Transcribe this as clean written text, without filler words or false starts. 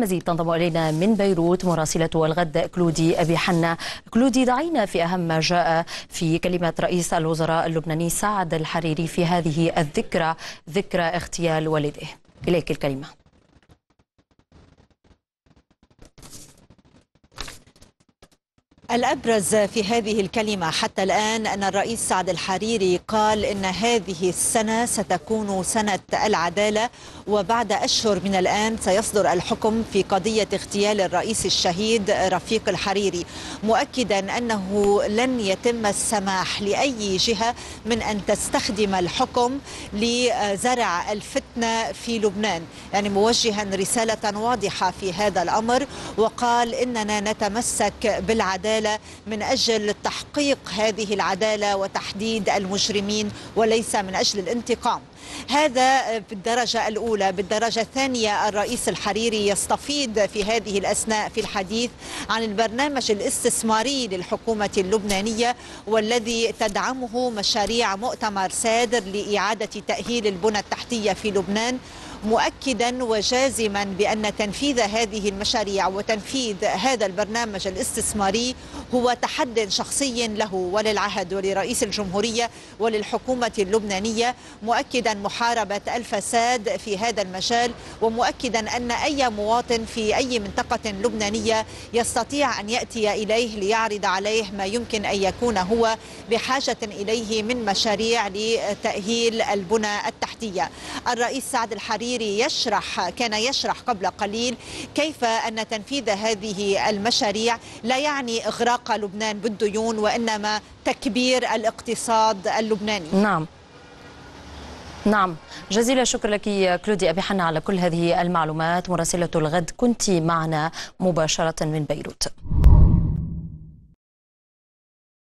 مزيد تنضم الينا من بيروت مراسلة الغد كلودي أبي حنا. كلودي، دعينا في اهم ما جاء في كلمة رئيس الوزراء اللبناني سعد الحريري في هذه الذكرى، ذكرى اغتيال والده. اليك الكلمة. الأبرز في هذه الكلمة حتى الآن أن الرئيس سعد الحريري قال إن هذه السنة ستكون سنة العدالة، وبعد أشهر من الآن سيصدر الحكم في قضية اغتيال الرئيس الشهيد رفيق الحريري، مؤكدا أنه لن يتم السماح لأي جهة من أن تستخدم الحكم لزرع الفتنة في لبنان، يعني موجها رسالة واضحة في هذا الأمر. وقال إننا نتمسك بالعدالة من أجل تحقيق هذه العدالة وتحديد المجرمين وليس من أجل الانتقام. هذا بالدرجة الأولى. بالدرجة الثانية، الرئيس الحريري يستفيض في هذه الأثناء في الحديث عن البرنامج الاستثماري للحكومة اللبنانية والذي تدعمه مشاريع مؤتمر سادر لإعادة تأهيل البنى التحتية في لبنان، مؤكدا وجازما بأن تنفيذ هذه المشاريع وتنفيذ هذا البرنامج الاستثماري هو تحدي شخصي له وللعهد ولرئيس الجمهورية وللحكومة اللبنانية، مؤكدا محاربة الفساد في هذا المجال، ومؤكدا أن أي مواطن في أي منطقة لبنانية يستطيع أن يأتي إليه ليعرض عليه ما يمكن أن يكون هو بحاجة إليه من مشاريع لتأهيل البنى التحتية. الرئيس سعد الحريري كان يشرح قبل قليل كيف أن تنفيذ هذه المشاريع لا يعني إغراق لبنان بالديون، وإنما تكبير الاقتصاد اللبناني. نعم، جزيل الشكر لك كلودي أبي حنا على كل هذه المعلومات. مراسلة الغد كنت معنا مباشرة من بيروت.